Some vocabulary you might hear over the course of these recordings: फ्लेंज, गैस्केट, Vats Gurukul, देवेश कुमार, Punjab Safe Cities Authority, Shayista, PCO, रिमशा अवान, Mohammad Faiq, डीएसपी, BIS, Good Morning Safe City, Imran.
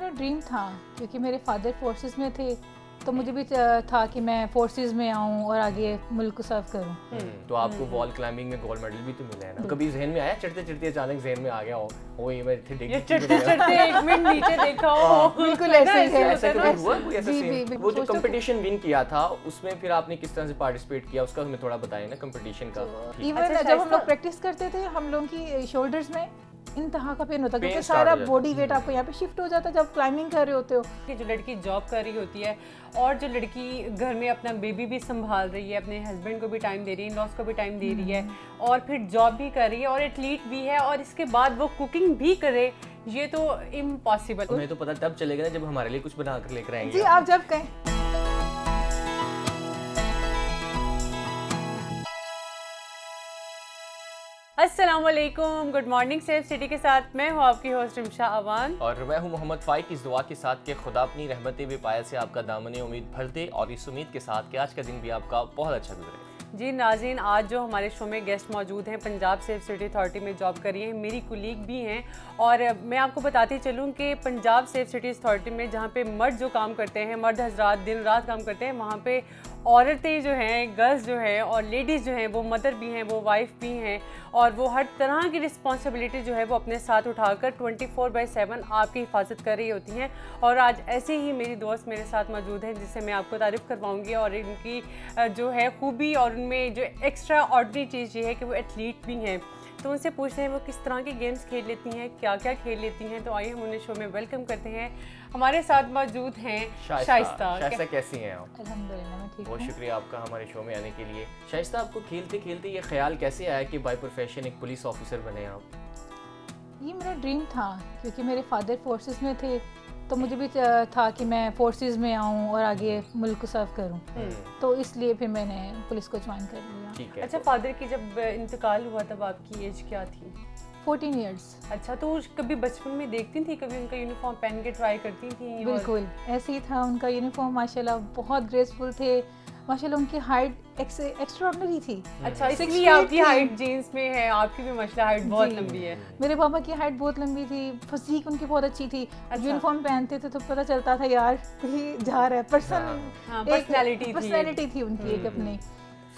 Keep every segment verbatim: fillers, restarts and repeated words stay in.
मेरा ड्रीम था, क्योंकि मेरे फादर फोर्सेस में थे तो मुझे भी था कि मैं फोर्सेस में आऊँ और आगे मुल्क को सर्व करूँ। तो आपको वॉल क्लाइंबिंग में गोल्ड मेडल भी तो मिला है ना, कभी जहन में आया चढ़ते चढ़ते अचानक जहन में आ गया हो वो ये मैं थे देख ये चढ़ते चढ़ते एक मिनट नीचे देखा हो, बिल्कुल ऐसे ही ऐसा कुछ हुआ? कोई ऐसा सीन? वो जो कंपटीशन विन किया था उसमें फिर आपने किस तरह से पार्टिसिपेट किया उसका हमें थोड़ा बताइए ना, कंपटीशन का। इवन जब हम लोग प्रैक्टिस करते थे हम लोगों की शोल्डर्स में इंतहा का पेन होता है क्योंकि सारा बॉडी वेट आपको यहाँ पे शिफ्ट हो जाता है जब क्लाइंबिंग कर रहे होते हो। कि जो लड़की जॉब कर रही होती है और जो लड़की घर में अपना बेबी भी संभाल रही है, अपने हस्बैंड को भी टाइम दे रही है, इन लॉज को भी टाइम दे रही है और फिर जॉब भी कर रही है और एथलीट भी है और इसके बाद वो कुकिंग भी करे, ये तो इम्पॉसिबल। हमें तो पता तब चलेगा ना जब हमारे लिए कुछ बना कर लेकर आएंगे। जी आप जब कहें। अस्सलामुअलैकुम, गुड मॉर्निंग सेफ सिटी के साथ मैं हूँ आपकी होस्ट रिमशा अवान और मैं हूँ मोहम्मद फाइक। इस दुआ के साथ के खुदा अपनी रहमत बेपाया से आपका दामन उम्मीद भर दे और इस उम्मीद के साथ कि आज का दिन भी आपका बहुत अच्छा गुजरे। जी नाज़रीन, आज जो हमारे शो में गेस्ट मौजूद हैं पंजाब सेफ सिटी अथॉरिटी में जॉब कर रही हैं, मेरी कुलीग भी हैं और मैं आपको बताती चलूँ कि पंजाब सेफ सिटी अथॉरिटी में जहाँ पर मर्द जो काम करते हैं, मर्द हजरात दिन रात काम करते हैं, वहाँ पर औरतें जो हैं, गर्ल्स जो हैं और लेडीज़ जो हैं वो मदर भी हैं, वो वाइफ भी हैं और वो हर तरह की रिस्पॉन्सिबिलिटी जो है वो अपने साथ उठाकर चौबीस बाय सात आपकी हिफाजत कर रही होती हैं। और आज ऐसे ही मेरी दोस्त मेरे साथ मौजूद हैं जिससे मैं आपको तारीफ़ करवाऊंगी और इनकी जो है खूबी और उनमें जो एक्स्ट्रा ऑर्डनरी चीज़ ये है कि वो एथलीट भी हैं। तो उनसे पूछते हैं वो किस तरह के गेम्स खेल लेती हैं, क्या क्या खेल लेती हैं। तो आइए हम उन्हें शो में वेलकम करते हैं। हमारे साथ मौजूद हैं शाइस्ता। शाइस्ता कैसी हैं आप? अल्हम्दुलिल्लाह मैं ठीक हूं। बहुत शुक्रिया आपका हमारे शो में आने के लिए। शाइस्ता, आपको खेलते खेलते ये ख्याल कैसे आया कि बाय प्रोफेशन एक पुलिस ऑफिसर बने आप? ये मेरा ड्रीम था, क्योंकि मेरे फादर फोर्सेस में थे तो मुझे भी था कि मैं फोर्सेस में आऊँ और आगे मुल्क को सर्व करूँ, तो इसलिए फिर मैंने पुलिस को ज्वाइन कर लिया। अच्छा, फादर की जब इंतकाल हुआ तब आपकी एज क्या थी? Fourteen years. अच्छा, तो कभी बचपन में देखती थी, कभी उनका यूनिफॉर्म पहन के ट्राई करती थी? बिल्कुल ऐसे ही था उनका यूनिफॉर्म, माशाल्लाह बहुत ग्रेसफुल थे, माशाल्लाह उनकी हाइट एक्स्ट्राऑर्डिनरी थी। अच्छा, इसलिए आपकी हाइट जीन्स में है, आपकी भी माशाल्लाह हाइट बहुत लंबी है। मेरे पापा की हाइट बहुत लंबी थी, फिजीक उनकी बहुत अच्छी थी। अच्छा। यूनिफॉर्म पहनते थे तो पता चलता था यार जा रहा है, पर्सन पर्सनैलिटी पर्सनैलिटी थी उनकी एक अपनी।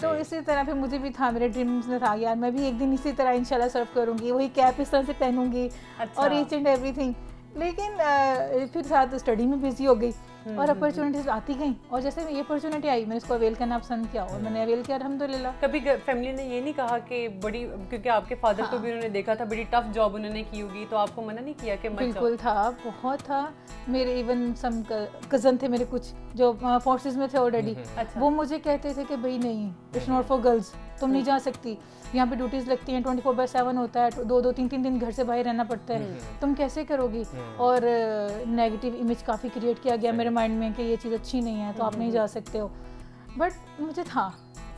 तो इसी तरह फिर मुझे भी था, मेरे ड्रीम्स में था यार मैं भी एक दिन इसी तरह इंशाल्लाह सर्व करूँगी, वही कैप इस तरह से पहनूंगी। अच्छा। और ईच एंड एवरीथिंग, लेकिन आ, फिर साथ स्टडी में बिजी हो गई और अपॉर्चुनिटीज आती गई और जैसे ये अपॉर्चुनिटी आई मैंने इसको अवेल करना पसंद किया और मैंने अवेल किया अल्हम्दुलिल्लाह। कभी फैमिली ने ये नहीं कहा कि बड़ी, क्योंकि आपके फादर हाँ। को भी उन्होंने देखा था बड़ी टफ जॉब उन्होंने की होगी, तो आपको मना नहीं किया कि मत? बिल्कुल था, बहुत था। मेरे इवन सम कज़न थे मेरे कुछ जो फोर्सेज में थे ऑलरेडी। अच्छा। वो मुझे कहते थे कि भाई नहीं, इट्स नॉट फॉर गर्ल्स, तुम नहीं जा सकती, यहाँ पे ड्यूटीज लगती हैं, ट्वेंटी फोर बाई सेवन होता है, दो दो तीन तीन दिन घर से बाहर रहना पड़ता है, तुम कैसे करोगी। और नेगेटिव इमेज काफ़ी क्रिएट किया गया मेरे माइंड में कि ये चीज़ अच्छी नहीं है तो आप नहीं जा सकते हो, बट मुझे था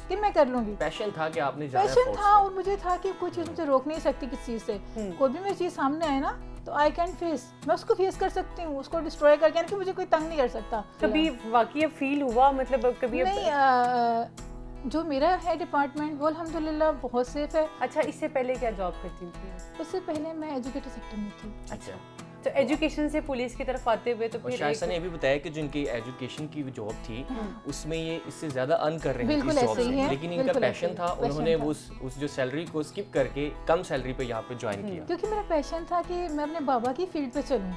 कि मैं कर लूँगी। पैशन था कि आपने जाना, पैशन था और मुझे था कि कोई चीज़ मुझे रोक नहीं सकती किसी चीज़ से, कोई भी मेरी चीज़ सामने आए ना तो आई कैन फेस, मैं उसको फेस कर सकती हूँ, उसको डिस्ट्रॉय करके कि मुझे कोई तंग नहीं कर सकता। कभी वाकई फील हुआ मतलब कभी? नहीं, जो मेरा है डिपार्टमेंट वो अल्हम्दुलिल्लाह बहुत सेफ है। अच्छा, इससे पहले क्या जॉब करती थी? उससे पहले मैं एजुकेटर सेक्टर में थी। अच्छा, तो एजुकेशन से पुलिस की तरफ आते हुए तो फिर शायद ने भी बताया कि जो इनकी एजुकेशन की जॉब थी उसमें ये इससे ज़्यादा अर्न कर रहे हैं इस जॉब से, लेकिन इनका पैशन था, उन्होंने वो उस जो सैलरी को स्किप करके कम सैलरी पे यहाँ पे ज्वाइन किया। क्योंकि मेरा पैशन था कि मैं अपने बाबा की फील्ड पे चलूँ,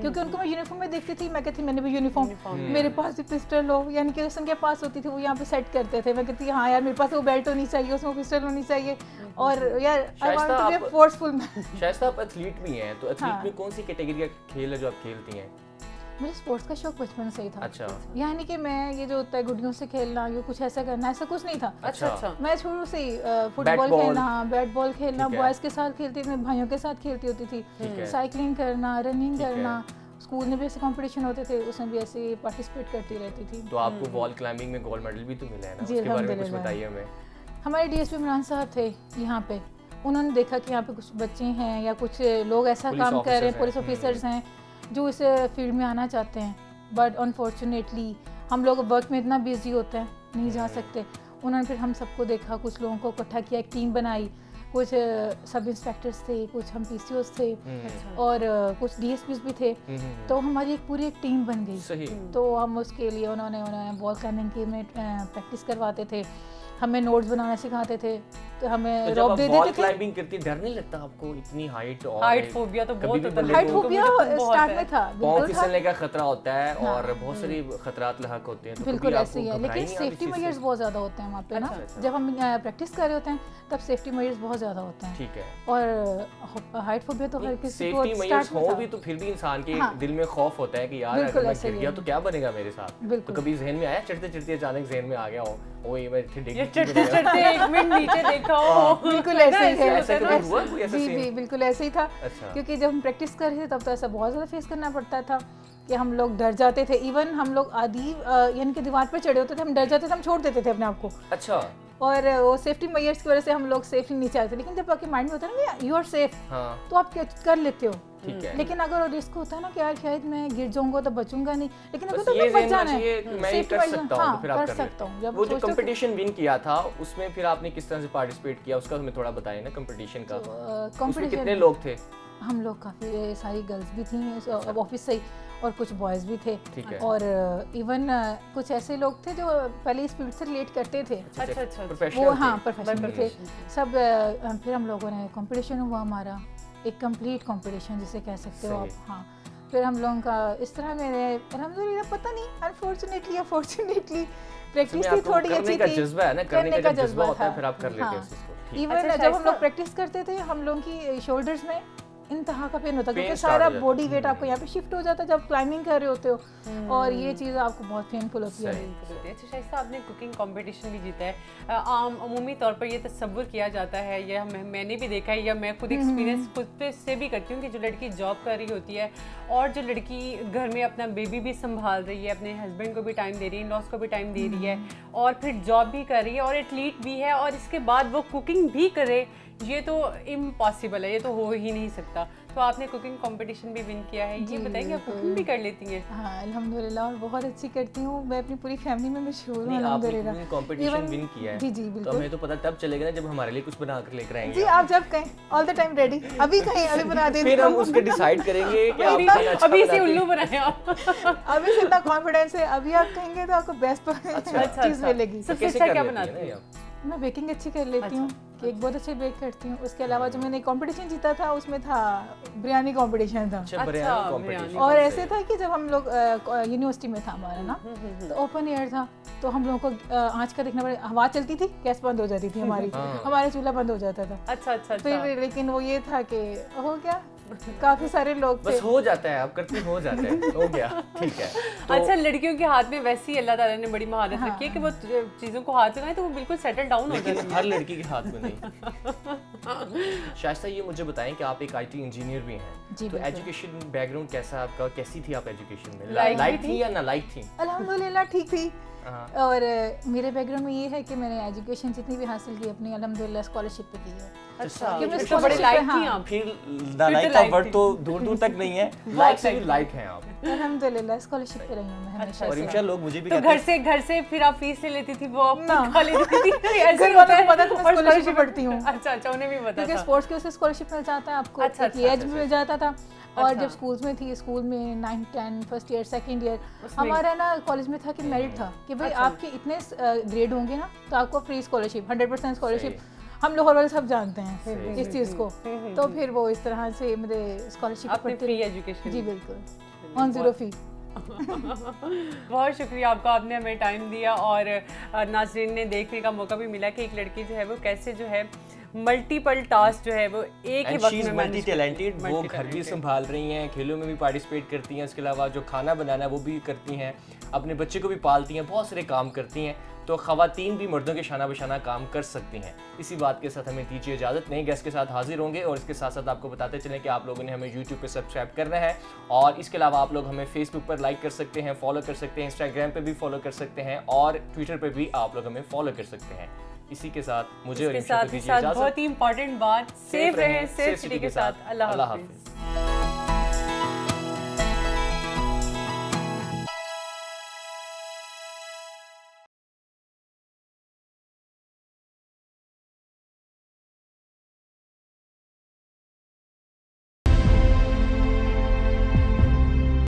क्योंकि उनको मैं यूनिफॉर्म में देखती थी, मैं कहती मैंने भी यूनिफॉर्म, मेरे पास भी पिस्टल हो, यानी कि उनके पास होती थी वो यहाँ पे सेट करते थे, मैं कहती हाँ यार मेरे पास वो बेल्ट होनी चाहिए, उसमें पिस्टल होनी चाहिए और यार फोर्सफुल। शायद आप एथलीट भी हैं, तो एथलीट में कौन सी कैटेगरी का खेल है जो आप खेलती हैं? मुझे स्पोर्ट्स का शौक बचपन से ही था। अच्छा। यानी कि मैं ये जो होता है गुड़ियों से खेलना, ये कुछ ऐसा करना, ऐसा कुछ नहीं था। अच्छा अच्छा। मैं शुरू से ही फुटबॉल खेलना, बैट बॉल खेलना, बॉयज के साथ खेलती थी, भाइयों के साथ खेलती होती थी, साइकिलिंग करना, रनिंग करना, स्कूल में भी ऐसे कंपटीशन होते थे उसमें भी ऐसे पार्टिसिपेट करती रहती थी। तो आपको वॉल क्लाइंबिंग में गोल्ड मेडल भी तो मिला है ना, उसके बारे में कुछ बताइए हमें। हमारे डीएसपी इमरान साहब थे यहाँ पे, उन्होंने देखा कि यहाँ पे कुछ बच्चे हैं या कुछ लोग ऐसा काम कर रहे हैं, पुलिस ऑफिसर्स हैं जो इस फील्ड में आना चाहते हैं, बट अनफॉर्चुनेटली हम लोग वर्क में इतना बिजी होते हैं नहीं जा सकते। उन्होंने फिर हम सबको देखा, कुछ लोगों को इकट्ठा किया, एक टीम बनाई, कुछ सब इंस्पेक्टर्स थे, कुछ हम पीसीओस थे और कुछ डीएसपीस भी थे, तो हमारी एक पूरी एक टीम बन गई। तो हम उसके लिए उन्होंने उन्होंने बॉल कैनिंग की में प्रैक्टिस करवाते थे, हमें नोट्स बनाना सिखाते थे, तो हमें रॉप दे देते थे। क्लाइंबिंग करती डर नहीं लगता आपको इतनी हाइट? और हाइट फोबिया तो बहुत होता है। हाइट फोबिया स्टार्ट में था, पांव फिसलने का खतरा होता है और बहुत सारी खतरात लहक होते हैं। बिल्कुल ऐसे ही है, लेकिन सेफ्टी मेजर्स बहुत ज्यादा होते हैं वहाँ पे ना। जब हम प्रैक्टिस कर रहे होते हैं तब सेफ्टी मेजर्स बहुत ज्यादा होते हैं। ठीक है। और हाइट फोबिया तो हर किसी को स्टार्ट हो भी, तो फिर भी इंसान के दिल में खौफ होता है कि यार अगर मैं गिर गया तो क्या बनेगा मेरे साथ। बिल्कुल। कभी जहन में आया चढ़ते चढ़ते अचानक जहन में आ गया हो वो ये मैं चढ़ते चढ़ते एक मिनट नीचे देखा हो? बिल्कुल ऐसे ही है। जी जी बिल्कुल ऐसे ही था, क्योंकि जब हम प्रैक्टिस कर रहे थे तब तो ऐसा बहुत ज़्यादा फेस करना पड़ता था कि हम लोग डर जाते थे। इवन हम लोग आधी यानी कि दीवार पर चढ़े होते थे, हम डर जाते थे, हम छोड़ देते थे अपने आप को। अच्छा। और वो सेफ्टी मेजर्स की वजह से हम लोग सेफली नीचे आते थे। लेकिन जब आपके माइंड में होता है ना यू आर सेफ, तो आप कर लेते हो। लेकिन अगर रिस्क होता है ना कि यार शायद मैं गिर जाऊंगा तो बचूंगा नहीं, लेकिन अगर तो मैं बच जाना है, मैं कर सकता हूं, फिर आप कर सकता हूं। जब वो जो कंपटीशन विन किया था उसमें फिर आपने किस तरह से पार्टिसिपेट किया, उसका हमें थोड़ा बताइए ना। कंपटीशन का कंपटीशन कितने लोग थे? हम लोग काफ़ी सारी गर्ल्स भी थी ऑफिस से और कुछ बॉयज़ भी थे, और इवन कुछ ऐसे लोग थे जो पहले इस फील्ड से रिलेट करते थे। अच्छा अच्छा। प्रोफेशनल वो हाँ प्रोफेशनल थे सब। फिर हम लोगों ने कंपटीशन हुआ हमारा, एक कंप्लीट कंपटीशन जिसे कह सकते हो आप। हाँ फिर हम लोगों का इस तरह मेरे अलहमदुलिल्लाह पता नहीं अनफॉर्चुनेटली या फॉर्चुनेटली प्रैक्टिस थी, थोड़ी अच्छी थी, करने का जज्बा होता है फिर आप कर लेते हैं। इवन जब हम लोग प्रैक्टिस करते थे हम लोगों की शोल्डर्स में इंतहा का पेन होता है, क्योंकि सारा बॉडी वेट आपको यहाँ पे शिफ्ट हो जाता है जब क्लाइंबिंग कर रहे होते हो, और ये चीज़ आपको बहुत पेनफुल होती है। अच्छा शाइस्ता, आपने कुकिंग कंपटीशन भी जीता है। आम अमूमी तौर पर ये तसव्वुर किया जाता है, या मैंने भी देखा है या मैं खुद एक्सपीरियंस खुद से भी करती हूँ कि जो लड़की जॉब कर रही होती है और जो लड़की घर में अपना बेबी भी संभाल रही है, अपने हस्बैंड को भी टाइम दे रही है, इन लॉज को भी टाइम दे रही है, और फिर जॉब भी कर रही है और एथलीट भी है, और इसके बाद वो कुकिंग भी करे, ये तो इम्पॉसिबल है, ये तो हो ही नहीं सकता। तो आपने कुकिंग कंपटीशन भी विन किया है, ये बताइए आप कुकिंग भी कर लेती हैं? हाँ अल्हम्दुलिल्लाह, और बहुत अच्छी करती हूँ। मैं अपनी पूरी फैमिली में मशहूर हूँ अल्हम्दुलिल्लाह। कंपटीशन विन किया है? जी जी बिल्कुल। तो हमें तो पता तब चलेगा ना जब हमारे लिए कुछ बना कर लेकर आएंगे। जी आप जब कहें, ऑल द टाइम रेडी, अभी कहें अभी बना देंगे, फिर हम उसके डिसाइड करेंगे कि आप अभी से उल्लू बनाएं आप। अभी से इतना कॉन्फिडेंस है, अभी आप कहेंगे तो आपको बेस्ट चीज़ मिलेगी। सबसे अच्छा क्या बनाती हैं आप? मैं बेकिंग अच्छी कर लेती हूँ, केक बहुत अच्छे बेक करती हूँ। उसके अलावा जो मैंने कंपटीशन जीता था उसमें था बिरयानी कंपटीशन था। अच्छा, बिरयानी कंपटीशन। और ऐसे था कि जब हम लोग यूनिवर्सिटी में था हमारा ना, तो ओपन एयर था, तो हम लोगों को आँच का देखना पड़ा, हवा चलती थी, गैस बंद हो जाती थी हमारी, हमारा चूल्हा बंद हो जाता था। अच्छा अच्छा। फिर लेकिन वो ये था कि हो गया, काफी सारे लोग बस हो जाता है, आप करती हो जाता है, हो गया ठीक है। तो अच्छा, लड़कियों के हाथ में वैसे ही अल्लाह ताला ने बड़ी महारत हाँ। रखी है कि वो चीजों को हाथ लगाए तो वो बिल्कुल सेटल डाउन हो जाती है। हर लड़की के हाथ में नहीं। शाइस्ता ये मुझे बताएं कि आप एक आईटी इंजीनियर भी हैं, तो एजुकेशन बैकग्राउंड कैसा आपका, कैसी थी आप एजुकेशन में, लाइक थी या ना लाइक थी? अल्हम्दुलिल्लाह ठीक थी। और मेरे बैकग्राउंड में ये है कि मैंने एजुकेशन जितनी भी हासिल की अपनी अल्हम्दुलिल्लाह स्कॉलरशिप पे की है। अच्छा, तो बड़े लाइक थी आप। फिर लाइक का वर्ड तो दूर दूर तक नहीं है, लाइक से भी लाइक हैं आप। अल्हम्दुलिल्लाह स्कॉलरशिप पे रही हूं मैं हमेशा। और इंशाल्लाह लोग मुझे भी कहते हैं घर से घर से फिर आप फीस ले लेती थी, वो आप खा लेती थी, ऐसे होता है? पता था स्कॉलरशिप पढ़ती हूं। अच्छा अच्छा, उन्हें भी पता था क्योंकि स्पोर्ट्स के उससे स्कॉलरशिप मिल जाता है आपको, एज भी मिल जाता था। और जब स्कूल्स में थी, स्कूल में nine ten first year second year हमारा ना कॉलेज में था कि मेरिट था कि भाई आपके इतने ग्रेड होंगे ना तो आपको free scholarship, hundred percent scholarship. हम लोग वाले सब जानते हैं इस चीज़ को, तो फिर वो इस तरह से मेरे स्कॉलरशिप पर फ्री एजुकेशन। जी बिल्कुल, ऑन जीरो फी। बहुत शुक्रिया आपका, आपने हमें टाइम दिया और नाज़रीन ने देखने का मौका भी मिला कि एक लड़की जो है वो कैसे जो है मल्टीपल टास्क जो है वो एक ही वक्त में, मल्टी टैलेंटेड, वो घर भी संभाल रही हैं, खेलों में भी पार्टिसिपेट करती हैं, इसके अलावा जो खाना बनाना है वो भी करती हैं, अपने बच्चे को भी पालती हैं, बहुत सारे काम करती हैं। तो ख़वातीन भी मर्दों के शाना बशाना काम कर सकती हैं। इसी बात के साथ हमें दीजिए इजाज़त, नए गेस्ट के साथ हाजिर होंगे। और इसके साथ साथ आपको बताते चलें कि आप लोगों ने हमें यूट्यूब पे सब्सक्राइब करना है, और इसके अलावा आप लोग हमें फेसबुक पर लाइक कर सकते हैं, फॉलो कर सकते हैं, इंस्टाग्राम पर भी फॉलो कर सकते हैं, और ट्विटर पर भी आप लोग हमें फॉलो कर सकते हैं। इसी के साथ मुझे और साथ बहुत ही इंपॉर्टेंट बात, सेफ रहें सेफ सिटी के साथ। अल्लाह हाफिज़।